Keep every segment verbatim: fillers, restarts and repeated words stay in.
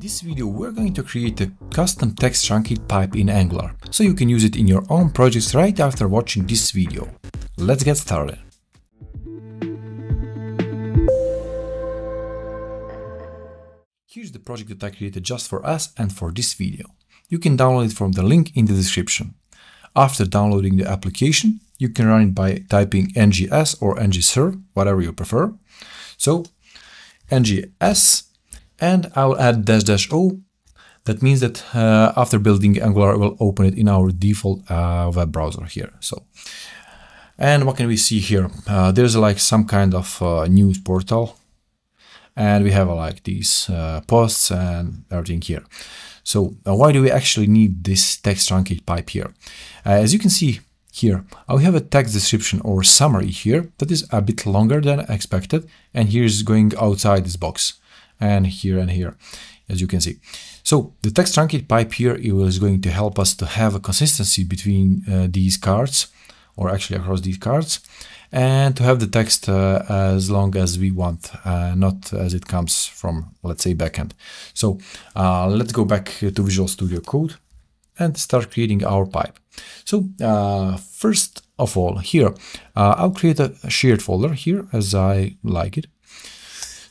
this video we're going to create a custom text truncate pipe in Angular, so you can use it in your own projects right after watching this video. Let's get started. Here's the project that I created just for us and for this video. You can download it from the link in the description. After downloading the application, you can run it by typing N G S or N G serve, whatever you prefer. So N G S, and I'll add dash dash O. That means that uh, after building Angular, we'll open it in our default uh, web browser here. So, and what can we see here? Uh, there's like some kind of uh, news portal, and we have uh, like these uh, posts and everything here. So uh, why do we actually need this text truncate pipe here? Uh, as you can see here, I have a text description or summary here that is a bit longer than expected, and here's going outside this box, and here and here, as you can see. So the text truncate pipe here is going to help us to have a consistency between uh, these cards, or actually across these cards, and to have the text uh, as long as we want, uh, not as it comes from, let's say, backend. So uh, let's go back to Visual Studio Code and start creating our pipe. So uh, first of all, here uh, I'll create a shared folder here as I like it.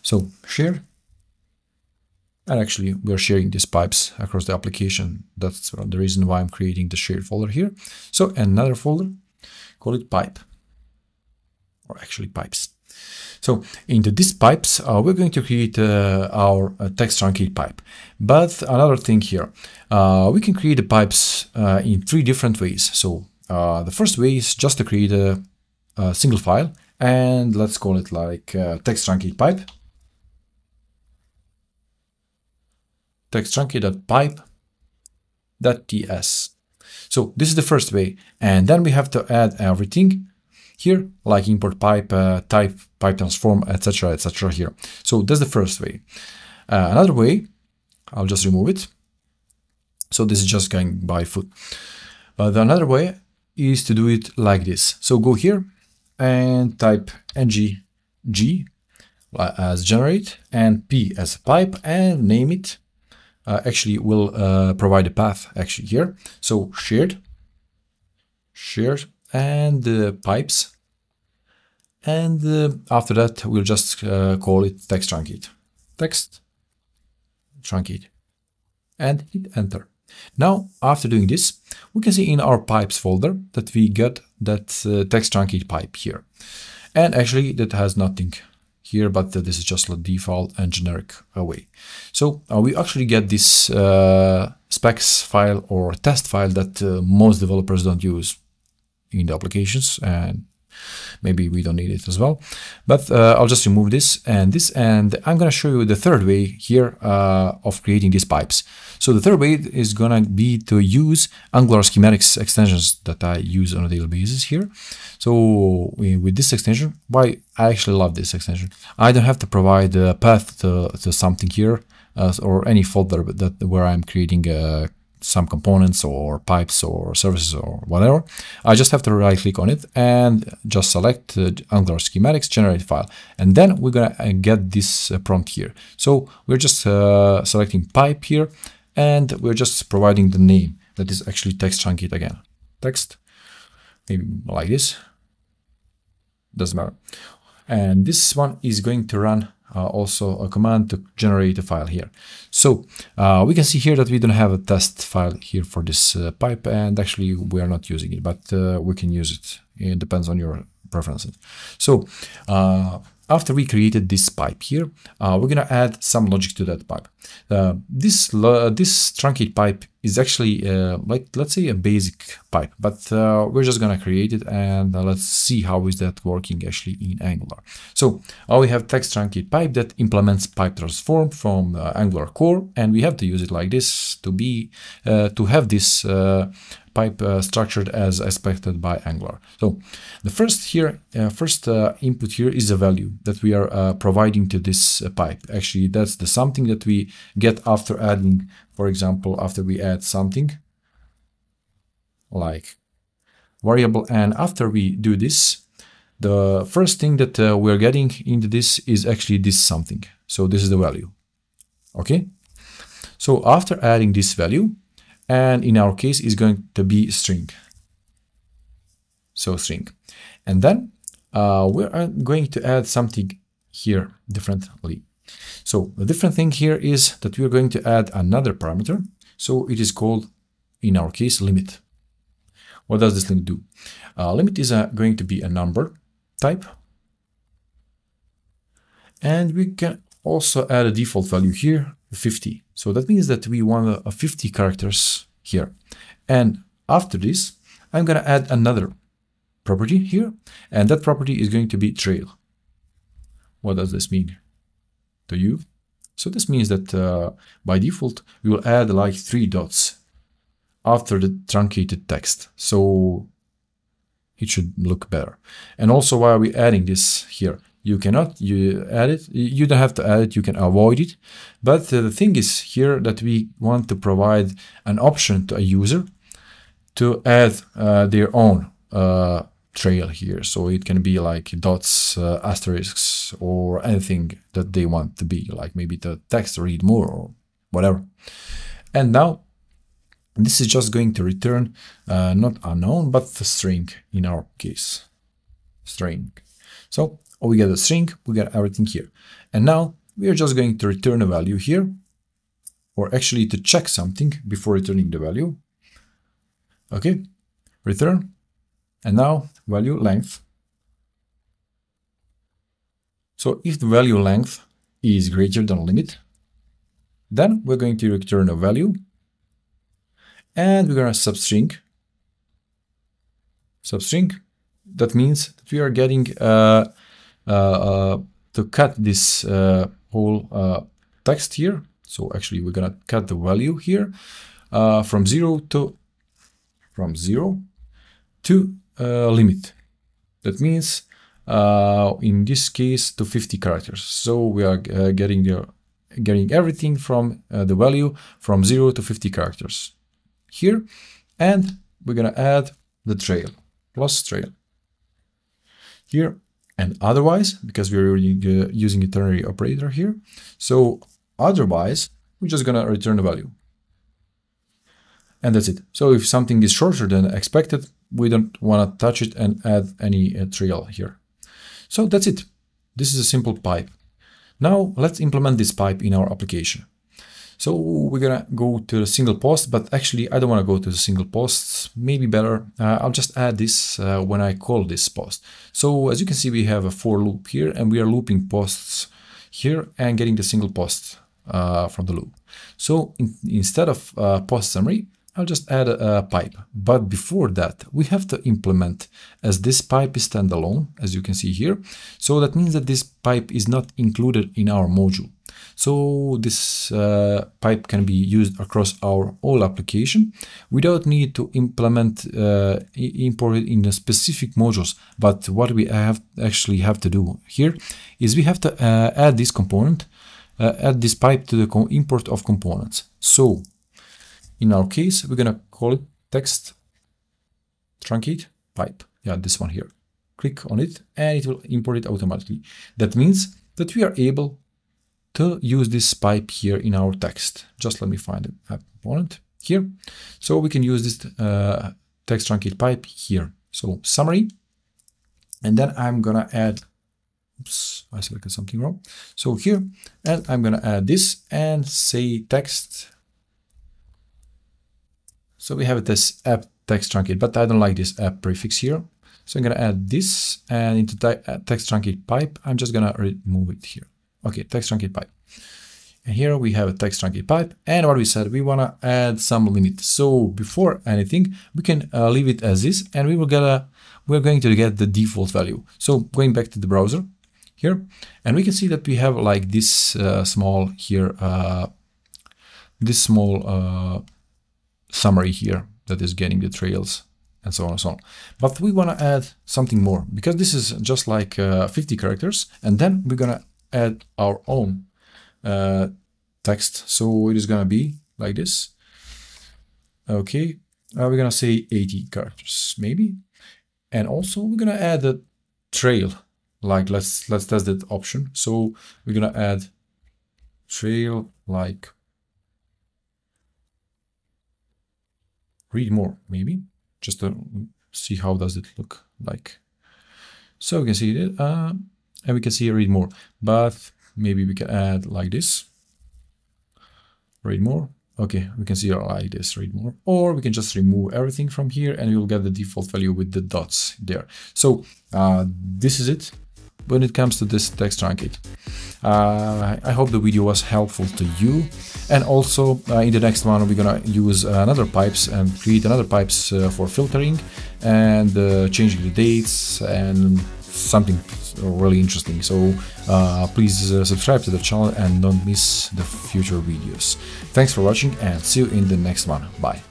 So share. And actually, we're sharing these pipes across the application. That's the reason why I'm creating the shared folder here. So another folder, call it pipe, or actually pipes. So in the this pipes, uh, we're going to create uh, our uh, text truncate pipe. But another thing here, uh, we can create the pipes uh, in three different ways. So uh, the first way is just to create a, a single file, and let's call it like uh, text truncate pipe. Text truncate.pipe.ts. So this is the first way, and then we have to add everything here, like import pipe, uh, type, pipe transform, et cetera, et cetera. Here, so that's the first way. Uh, another way, I'll just remove it. So this is just going by foot. But another way is to do it like this. So go here and type ng g as generate and p as pipe and name it. Uh, actually will uh, provide a path actually here. So shared, shared, and uh, pipes. And uh, after that, we'll just uh, call it text truncate, text truncate, and hit enter. Now, after doing this, we can see in our pipes folder that we got that uh, text truncate pipe here. And actually that has nothing here, but uh, this is just the default and generic uh, way. So uh, we actually get this uh, specs file or test file that uh, most developers don't use in the applications, and maybe we don't need it as well. But uh, I'll just remove this and this, and I'm going to show you the third way here uh, of creating these pipes. So the third way is going to be to use Angular Schematics Extensions that I use on a daily basis here. So with this extension, why I actually love this extension, I don't have to provide a path to, to something here uh, or any folder that where I'm creating a some components or pipes or services or whatever. I just have to right click on it and just select uh, Angular Schematics generate file, and then we're gonna get this uh, prompt here. So we're just uh, selecting pipe here, and we're just providing the name that is actually text truncate again, text, maybe like this, doesn't matter. And this one is going to run Uh, also a command to generate a file here. So uh, we can see here that we don't have a test file here for this uh, pipe, and actually we are not using it, but uh, we can use it. It depends on your preferences. So uh, after we created this pipe here, uh, we're gonna add some logic to that pipe. Uh, this uh, this truncate pipe is actually uh, like, let's say, a basic pipe, but uh, we're just gonna create it, and uh, let's see how is that working actually in Angular. So uh, we have text truncate pipe that implements pipe transform from uh, Angular core, and we have to use it like this to be uh, to have this uh, pipe uh, structured as expected by Angular. So the first here, uh, first uh, input here is a value that we are uh, providing to this uh, pipe. Actually, that's the something that we get after adding, for example, after we add something like variable, and after we do this, the first thing that uh, we're getting into this is actually this something. So this is the value. Okay. So after adding this value, and in our case is going to be string. So string. And then uh, we're going to add something here differently. So the different thing here is that we're going to add another parameter. So it is called, in our case, limit. What does this limit do? Uh, limit is uh, going to be a number type. And we can also add a default value here, fifty. So that means that we want a, a fifty characters here. And after this, I'm going to add another property here. And that property is going to be trail. What does this mean to you? So this means that uh, by default, we will add like three dots after the truncated text. So it should look better. And also, why are we adding this here? You cannot you add it. You don't have to add it. You can avoid it. But uh, the thing is here that we want to provide an option to a user to add uh, their own uh, trail here. So it can be like dots, uh, asterisks, or anything that they want to be, like maybe the text read more or whatever. And now this is just going to return uh, not unknown, but the string in our case, string. So we get a string, we get everything here. And now we are just going to return a value here, or actually to check something before returning the value. Okay, return. And now value length. So if the value length is greater than limit, then we're going to return a value. And we're going to substring. Substring. That means that we are getting uh, uh, uh, to cut this uh, whole uh, text here. So actually, we're going to cut the value here uh, from zero to from zero to uh, limit. That means uh, in this case to fifty characters. So we are uh, getting the getting everything from uh, the value from zero to fifty characters here, and we're going to add the trail plus trail here. And otherwise, because we're using, uh, using a ternary operator here, so otherwise we're just going to return a value, and that's it. So if something is shorter than expected, we don't want to touch it and add any uh, trail here. So that's it. This is a simple pipe. Now let's implement this pipe in our application. So we're going to go to the single post, but actually I don't want to go to the single posts. Maybe better, uh, I'll just add this uh, when I call this post. So as you can see, we have a for loop here, and we are looping posts here and getting the single post uh, from the loop. So in, instead of uh, post summary, I'll just add a, a pipe. But before that, we have to implement, as this pipe is standalone, as you can see here. So that means that this pipe is not included in our module. So this uh, pipe can be used across our whole application without need to implement uh, import it in the specific modules. But what we have actually have to do here is we have to uh, add this component, uh, add this pipe to the import of components. So in our case, we're gonna call it text truncate pipe. Yeah, this one here. Click on it, and it will import it automatically. That means that we are able to use this pipe here in our text. Just let me find a component here. So we can use this uh, text truncate pipe here. So summary, and then I'm gonna add, oops, I selected something wrong. So here, and I'm gonna add this and say text. So we have this app text truncate, but I don't like this app prefix here. So I'm gonna add this, and into text truncate pipe, I'm just gonna remove it here. Okay, text truncate pipe. And here we have a text truncate pipe. And what we said, we want to add some limit. So before anything, we can uh, leave it as is, and we will get a, we're going to get the default value. So going back to the browser here, and we can see that we have like this uh, small here, uh, this small uh, summary here that is getting the trails and so on and so on. But we want to add something more, because this is just like uh, fifty characters, and then we're going to add our own uh, text. So it is going to be like this. Okay, uh, we're going to say eighty characters maybe. And also we're going to add a trail, like let's let's test that option. So we're going to add trail like read more, maybe, just to see how does it look like. So we can see it, uh, and we can see read more, but maybe we can add like this, read more. Okay, we can see like this, read more, or we can just remove everything from here and you'll get the default value with the dots there. So uh, this is it when it comes to this text truncate. Uh, I hope the video was helpful to you. And also uh, in the next one, we're gonna use another pipes and create another pipes uh, for filtering and uh, changing the dates and something really interesting. So uh, please uh, subscribe to the channel and don't miss the future videos. Thanks for watching and see you in the next one. Bye.